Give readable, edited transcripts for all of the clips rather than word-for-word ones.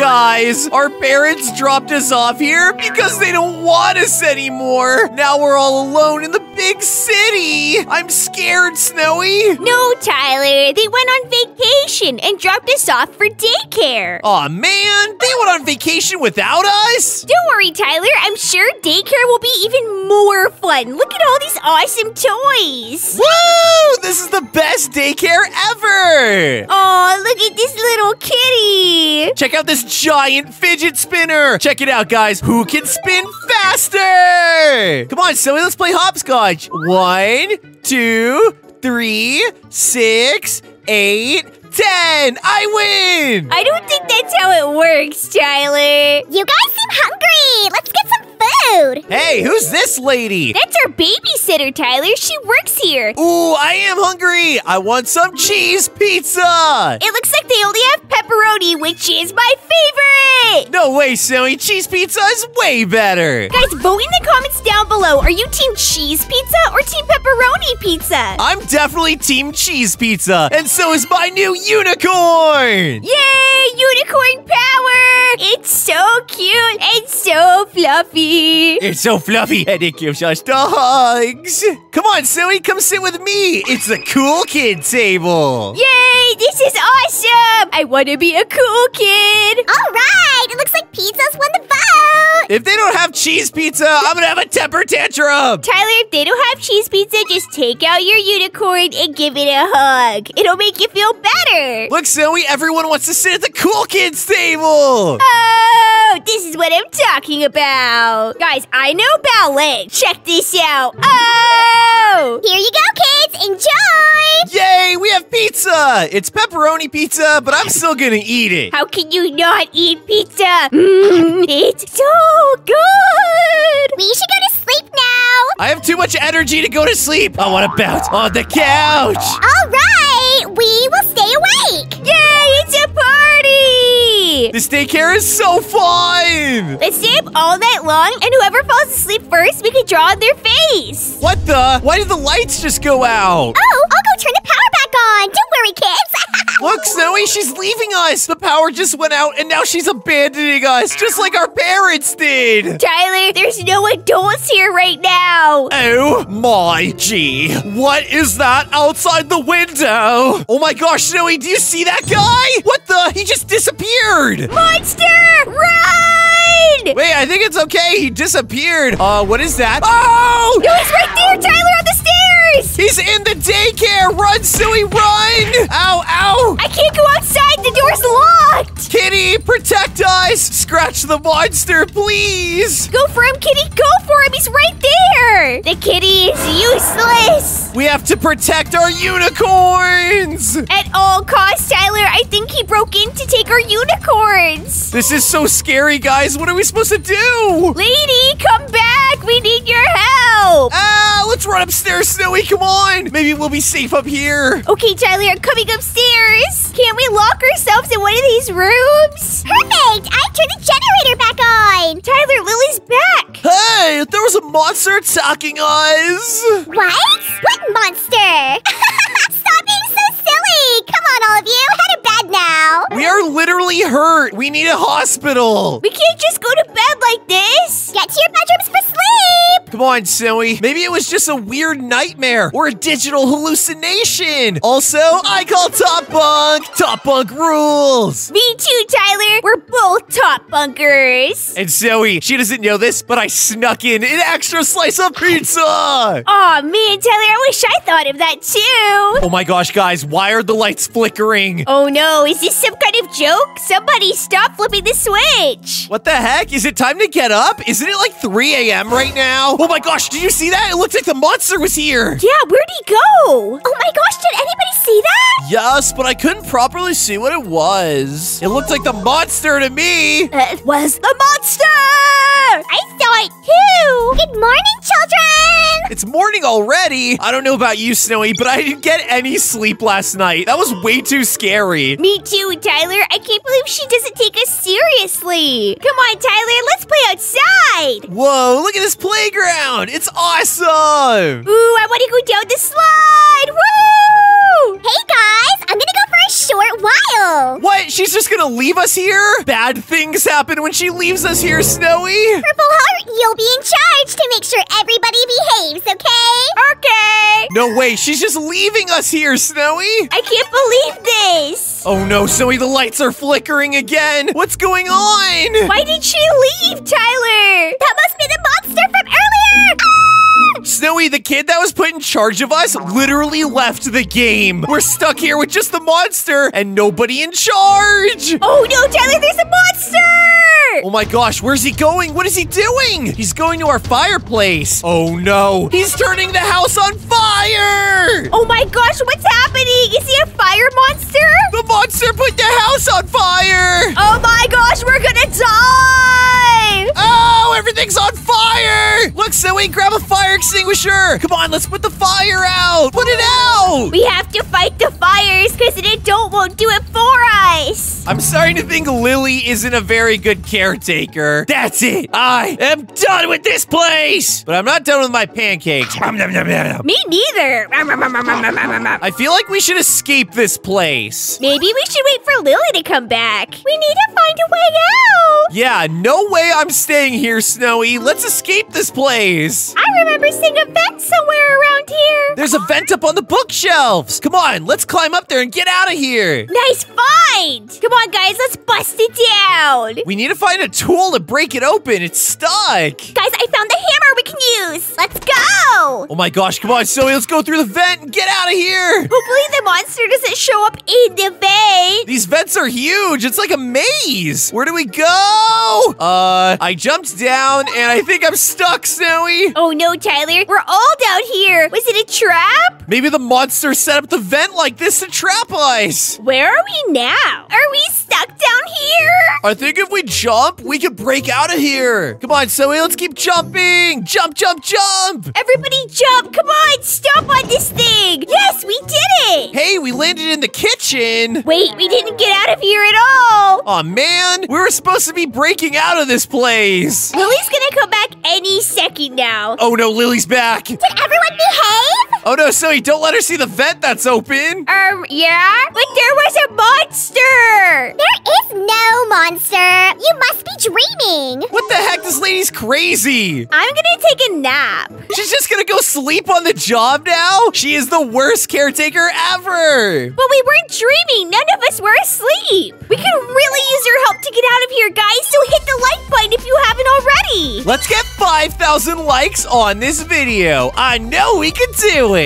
Guys, our parents dropped us off here because they don't want us anymore. Now we're all alone in the big city. I'm scared, Snowy. No, Tyler. They went on vacation and dropped us off for daycare. Aw, man. They went on vacation without us? Don't worry, Tyler. I'm sure daycare will be even more fun. Look at all these awesome toys. Woo! This is the best daycare ever. Aw, look at this little kitty. Check out this giant fidget spinner. Check it out, guys. Who can spin faster? Come on, Snowy. Let's play hopscotch. 1, 2, 3, 6, 8, 10. I win! I don't think that's how it works, Tyler. You guys seem hungry. Let's get some food. Hey, who's this lady? That's our babysitter, Tyler. She works here. Ooh, I am hungry. I want some cheese pizza. It looks like they only have pepperoni, which is my favorite. No way, Snowy. Cheese pizza is way better. Guys, vote in the comments down below. Are you team cheese pizza or team pepperoni pizza? I'm definitely team cheese pizza, and so is my new unicorn. Yay, unicorn power. It's so cute and so fluffy. It's so fluffy, and it gives us the hugs. Come on, Snowy, come sit with me. It's the cool kid table. Yay, this is awesome. I want to be a cool kid. All right, it looks like pizza's won the vote. If they don't have cheese pizza, I'm going to have a temper tantrum. Tyler, if they don't have cheese pizza, just take out your unicorn and give it a hug. It'll make you feel better. Look, Snowy, everyone wants to sit at the cool kid's table. Oh, this is what I'm talking about. Guys, I know ballet. Check this out. Oh! Here you go, kids. Enjoy! Yay, we have pizza. It's pepperoni pizza, but I'm still gonna eat it. How can you not eat pizza? It's so good. We should go to sleep now. I have too much energy to go to sleep. I want to bounce on the couch. All right, we will stay awake. Yay, it's a party. This daycare is so fun. Let's stay up all night long. And whoever falls asleep first, we can draw on their face. What the? Why did the lights just go out? Oh, I'll go turn the power back on. Don't worry, kids. Look, Snowy, she's leaving us. The power just went out, and now she's abandoning us, just like our parents did. Tyler, there's no adults here right now. Oh, my gee. What is that outside the window? Oh, my gosh, Snowy, do you see that guy? What the? He just disappeared. Monster, run! Wait, I think it's okay. He disappeared. What is that? Oh! No, he's right there, Tyler, on the stairs! He's in the daycare! Run, Snowy, run! Ow, ow! I can't go outside! The door's locked! Kitty, protect us! Scratch the monster, please! Go for him, Kitty! Go for him! He's right there! The kitty is useless! We have to protect our unicorns! At all costs, Tyler! I think he broke in to take our unicorns! This is so scary, guys! What are we supposed to do? Lady, come back. We need your help. Ah, let's run upstairs, Snowy. Come on. Maybe we'll be safe up here. Okay, Tyler, I'm coming upstairs. Can't we lock ourselves in one of these rooms? Perfect. I turned the generator back on. Tyler, Lily's back. Hey, there was a monster attacking us. What? What monster? Stop being so silly. Come on, all of you. Head to bed now. We are literally hurt. We need a hospital. We can't just go to bed like this. Get to your bedrooms for sleep. Come on, Snowy. Maybe it was just a weird nightmare or a digital hallucination. Also, I call Top Bunk. Top Bunk rules. Me too, Tyler. We're both Top Bunkers. And Snowy, she doesn't know this, but I snuck in an extra slice of pizza. Aw, man, Tyler, I wish I thought of that too. Oh my gosh, guys, why are the lights flickering? Oh no, is this some kind of joke? Somebody stop flipping the switch. What the heck? Is it time to get up? Isn't it like 3 a.m. right now? Oh my gosh, did you see that? It looked like the monster was here. Yeah, where'd he go? Oh my gosh, did anybody see that? Yes, but I couldn't properly see what it was. It looked like the monster to me. It was the monster! I saw it too! Good morning, children! It's morning already? I don't know about you, Snowy, but I didn't get any sleep last night. That was way too scary. Me too, Tyler. I can't believe she doesn't take us seriously. Come on, Tyler, let's play outside. Whoa, look at this playground. It's awesome. Ooh, I want to go down the slide. Woo! Woo! Hey guys, I'm gonna go for a short while. What? She's just gonna leave us here? Bad things happen when she leaves us here, Snowy. Purple Heart, you'll be in charge to make sure everybody behaves, okay? Okay. No way, she's just leaving us here, Snowy. I can't believe this. Oh no, Snowy, the lights are flickering again. What's going on? Why did she leave, Tyler? That must be the monster from earlier. Snowy, the kid that was put in charge of us literally left the game. We're stuck here with just the monster and nobody in charge. Oh no, Tyler, there's a monster! Oh my gosh, where's he going? What is he doing? He's going to our fireplace. Oh no, he's turning the house on fire! Oh my gosh, what's happening? Is he a fire monster? The monster put the house on fire! Oh my gosh, we're gonna die! Oh, everything's on fire! Look, Snowy, grab a fire extinguisher. Come on, let's put the fire out! Put it out! We have to fight the fires because an adult won't do it for us! I'm starting to think Lily isn't a very good caretaker. That's it! I am done with this place! But I'm not done with my pancakes. Me neither! I feel like we should escape this place. Maybe we should wait for Lily to come back. We need to find a way out! Yeah, no way I'm staying here, Snowy. Let's escape this place. I remember seeing a vent somewhere around here. There's a vent up on the bookshelves. Come on, let's climb up there and get out of here. Nice find. Come on, guys, let's bust it down. We need to find a tool to break it open. It's stuck. Guys, I found the hammer we can use. Let's go. Oh my gosh, come on, Zoe, let's go through the vent and get out of here. Hopefully the monster doesn't show up in the vent. These vents are huge. It's like a maze. Where do we go? I jumped down and I think I'm stuck, Zoe. Oh no, Tyler, we're all down here. Was it a trap? Maybe the monster set up the vent like this to trap us. Where are we now? Are we stuck down here? I think if we jump, we could break out of here. Come on, Zoe, let's keep jumping. Jump, jump, jump. Everybody jump. Come on, stomp on this thing. Yes, we did it. Hey, we landed in the kitchen. Wait, we didn't get out of here at all. Aw, man, we were supposed to be breaking out of this place. Lily's gonna come back any second now. Oh, no, Lily's back. Did everyone behave? Oh no, Zoe, don't let her see the vent that's open. Yeah? But there was a monster. There is no monster. You must be dreaming. What the heck? This lady's crazy. I'm gonna take a nap. She's just gonna go sleep on the job now? She is the worst caretaker ever. But we weren't dreaming. None of us were asleep. We could really use your help to get out of here, guys. So hit the like button if you haven't already. Let's get 5,000 likes on this video. I know we can do it.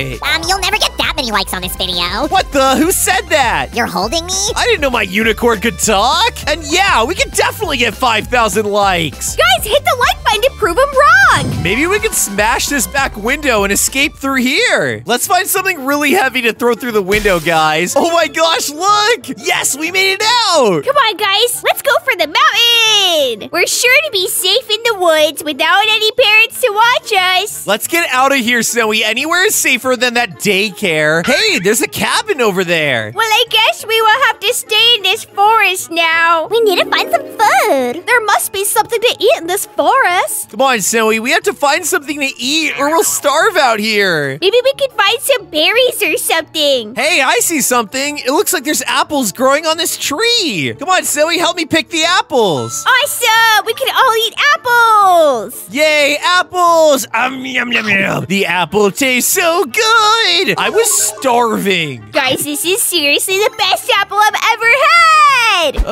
You'll never get that many likes on this video. What the? Who said that? You're holding me? I didn't know my unicorn could talk. And yeah, we could definitely get 5,000 likes. Guys, hit the like button to prove them wrong. Maybe we could smash this back window and escape through here. Let's find something really heavy to throw through the window, guys. Oh my gosh, look. Yes, we made it out. Come on, guys. Let's go for the mountain. We're sure to be safe in the woods without any parents to watch us. Let's get out of here, Snowy. Anywhere is safer than that daycare. Hey, there's a cabin over there. Well, I guess we will have to stay in this forest now. We need to find some food. There must be something to eat in this forest. Come on, Snowy. We have to find something to eat or we'll starve out here. Maybe we could find some berries or something. Hey, I see something. It looks like there's apples growing on this tree. Come on, Snowy. Help me pick the apples. Awesome. We can all eat apples. Yay, apples. Yum, yum, yum. The apple tastes so good. I was starving. Guys, this is seriously the best apple I've ever had.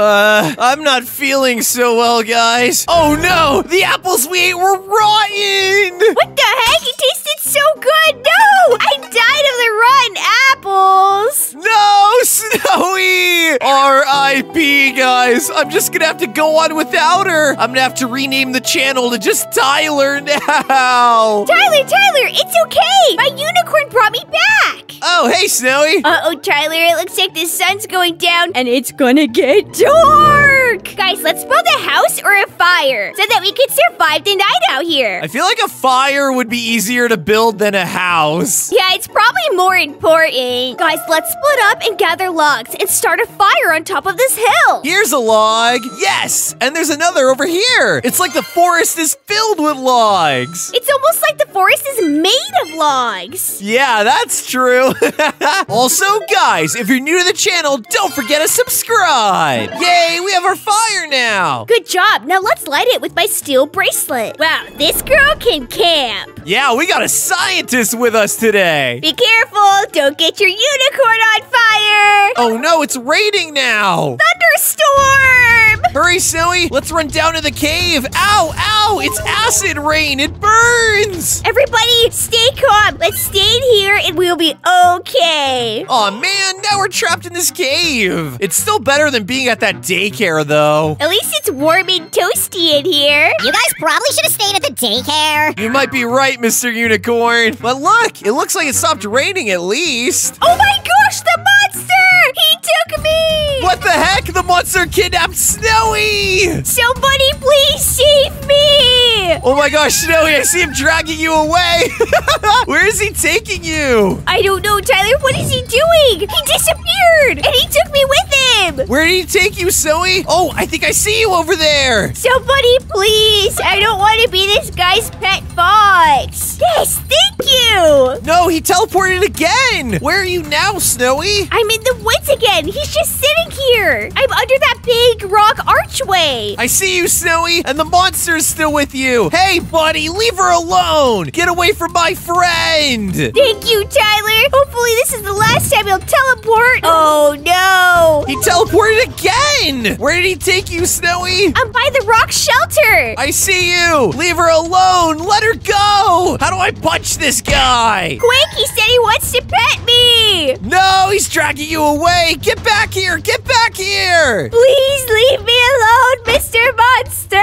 I'm not feeling so well, guys. Oh, no. The apples we ate were rotten. What the heck? It tasted so good. No, I died of the rotten apples. No, Snowy. R.I.P., guys. I'm just going to have to go on without her. I'm going to have to rename the channel to just Tyler now. Tyler, it's okay. My unicorn brought me back. Oh, hey, Snowy. Uh-oh, Tyler, it looks like the sun's going down and it's gonna get dark. work! Guys, let's build a house or a fire so that we could survive the night out here. I feel like a fire would be easier to build than a house. Yeah, it's probably more important. Guys, let's split up and gather logs and start a fire on top of this hill. Here's a log. Yes! And there's another over here. It's like the forest is filled with logs. It's almost like the forest is made of logs. Yeah, that's true. Also, guys, if you're new to the channel, don't forget to subscribe. Yay, we have our fire now. Good job. Now let's light it with my steel bracelet. Wow, this girl can camp. Yeah, we got a scientist with us today. Be careful. Don't get your unicorn on fire. Oh, no, it's raining now. Thunderstorm. Hurry, Silly. Let's run down to the cave. Ow, ow. It's acid rain. It burns. Everybody, stay calm. Let's stay in here and we'll be okay. Aw, man, now we're trapped in this cave. It's still better than being at that daycare, though. At least it's warm and toasty in here. You guys probably should have stayed at the daycare. You might be right, Mr. Unicorn. But look, it looks like it stopped raining at least. Oh my gosh, the monster! He took me! What the heck? The monster kidnapped Snowy! Somebody please save me! Oh my gosh, Snowy, I see him dragging you away. Where is he taking you? I don't know, Tyler. What is he doing? He disappeared, and he took me with him. Where did he take you, Snowy? Oh, I think I see you over there. Somebody please. I don't want to be this guy's pet fox. Yes, thank you. No, he teleported again. Where are you now, Snowy? I'm in the woods again. He's just sitting here. I'm under that big rock archway. I see you, Snowy, and the monster's still with you. Hey, buddy, leave her alone. Get away from my friend. Thank you, Tyler. Hopefully this is the last time he'll teleport. Oh, no. He teleported again. Where did he take you, Snowy? I'm by the rock shelter. I see you. Leave her alone. Let her go. How do I punch this guy? Quick, he said he wants to pet me. No, he's dragging you away. Get back here. Get back here. Please leave me alone, Mr. Monster.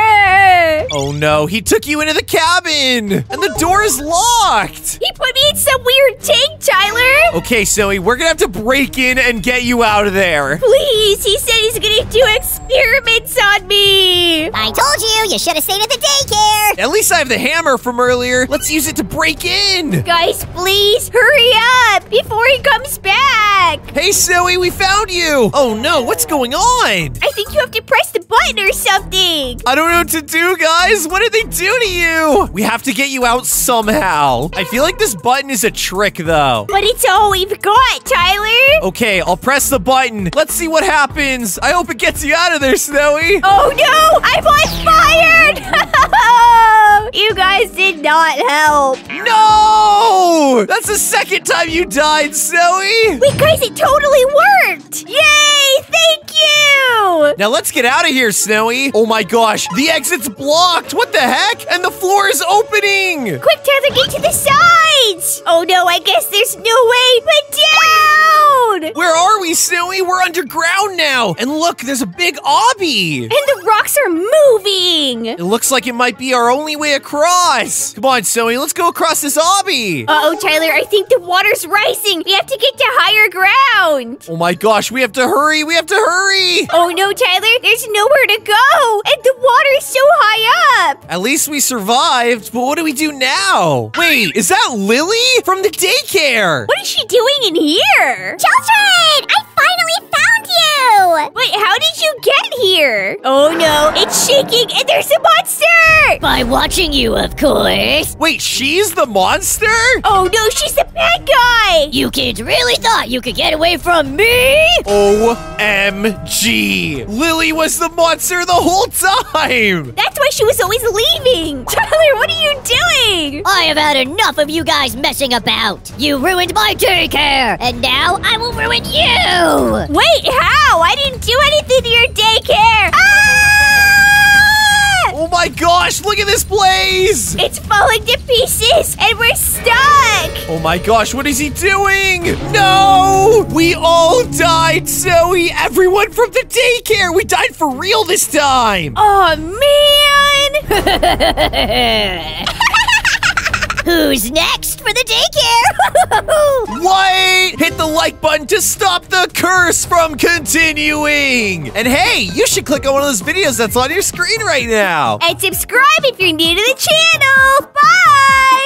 Oh, no. He took you into the cabin, and the door is locked. He put me in some weird tank, Tyler. Okay, Zoe, we're going to have to break in and get you out of there. Please. He said he's going to do experiments on me. I told you. You should have stayed at the daycare. At least I have the hammer from earlier. Let's use it to break in. Guys, please hurry up before he comes back. Hey, Zoe, we found you. Oh, no. What's going on? I think you have to press the button or something. I don't know what to do, guys. What did they do to you? We have to get you out somehow. I feel like this button is a trick, though. But it's all we've got, Tyler. Okay, I'll press the button. Let's see what happens. I hope it gets you out of there, Snowy. Oh, no. I'm on fire. You guys did not help. No! That's the second time you died, Snowy. Wait, guys, it totally worked. Yay! Thank you. Now let's get out of here, Snowy. Oh, my gosh. The exit's blocked. What the heck? And the floor is opening. Quick, Tyler, get to the sides. Oh, no. I guess there's no way but down. Where are we, Snowy? We're underground now. And look, there's a big obby. And the rocks are moving. It looks like it might be our only way across. Come on, Snowy. Let's go across this obby. Uh-oh, Tyler. I think the water's rising. We have to get to higher ground. Oh, my gosh. We have to hurry. We have to hurry. Oh, no, Tyler. There's nowhere to go. And the water's so high up. At least we survived. But what do we do now? Wait, is that Lily from the daycare? What is she doing in here? Children, I finally found you. Wait, how did you get here? Oh, no. It's shaking and there's a monster. By watching you, of course. Wait, she's the monster? Oh, no. She's the bad guy. You kids really thought you could get away from me? OMG. Lily was the monster the whole time. That's why she was always leaving. Tyler, what are you doing? I have had enough of you guys messing about. You ruined my daycare, and now I will ruin you. Wait, how? I didn't do anything to your daycare. Ah! Oh my gosh, look at this place. It's falling to pieces, and we're stuck. Oh my gosh, what is he doing? No! We all died, Zoe. Everyone from the daycare. We died for real this time. Oh, man. Who's next for the daycare? Wait! Hit the like button to stop the curse from continuing! And hey, you should click on one of those videos that's on your screen right now! And subscribe if you're new to the channel! Bye!